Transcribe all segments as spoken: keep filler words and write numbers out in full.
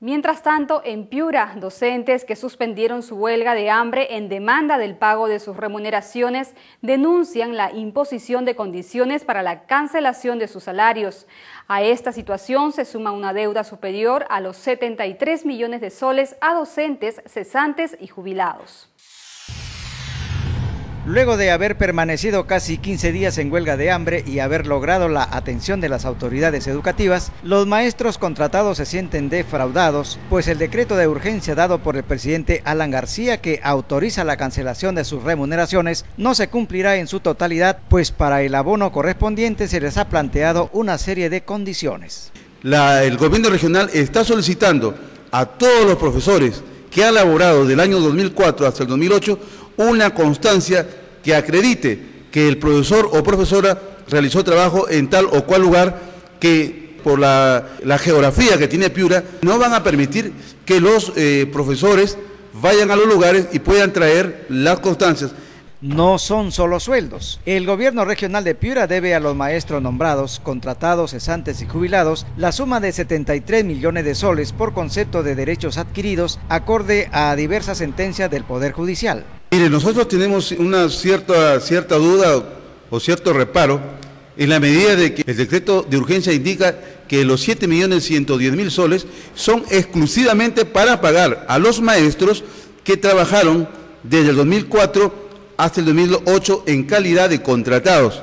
Mientras tanto, en Piura, docentes que suspendieron su huelga de hambre en demanda del pago de sus remuneraciones denuncian la imposición de condiciones para la cancelación de sus salarios. A esta situación se suma una deuda superior a los setenta y tres millones de soles a docentes, cesantes y jubilados. Luego de haber permanecido casi quince días en huelga de hambre y haber logrado la atención de las autoridades educativas, los maestros contratados se sienten defraudados, pues el decreto de urgencia dado por el presidente Alan García, que autoriza la cancelación de sus remuneraciones, no se cumplirá en su totalidad, pues para el abono correspondiente se les ha planteado una serie de condiciones. La, el gobierno regional está solicitando a todos los profesores que han laborado del año dos mil cuatro hasta el dos mil ocho una constancia que acredite que el profesor o profesora realizó trabajo en tal o cual lugar, que por la, la geografía que tiene Piura no van a permitir que los eh, profesores vayan a los lugares y puedan traer las constancias. No son solo sueldos. El gobierno regional de Piura debe a los maestros nombrados, contratados, cesantes y jubilados la suma de setenta y tres millones de soles por concepto de derechos adquiridos acorde a diversas sentencias del Poder Judicial. Mire, nosotros tenemos una cierta, cierta duda o cierto reparo en la medida de que el decreto de urgencia indica que los siete millones ciento diez mil soles son exclusivamente para pagar a los maestros que trabajaron desde el dos mil cuatro hasta el dos mil ocho en calidad de contratados.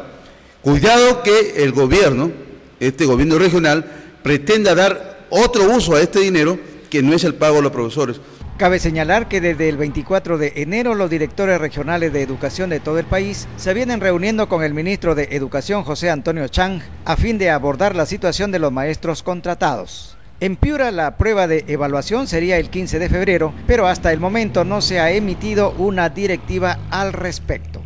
Cuidado que el gobierno, este gobierno regional, pretenda dar otro uso a este dinero que no es el pago a los profesores. Cabe señalar que desde el veinticuatro de enero los directores regionales de educación de todo el país se vienen reuniendo con el ministro de Educación, José Antonio Chang, a fin de abordar la situación de los maestros contratados. En Piura la prueba de evaluación sería el quince de febrero, pero hasta el momento no se ha emitido una directiva al respecto.